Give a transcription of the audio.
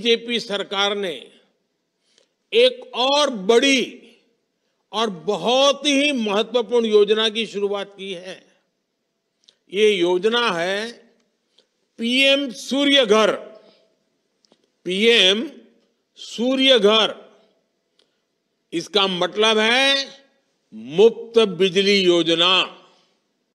BJP सरकार ने एक और बड़ी और बहुत ही महत्वपूर्ण योजना की शुरुआत की है। ये योजना है पीएम सूर्य घर। पीएम सूर्य घर, इसका मतलब है मुफ्त बिजली योजना।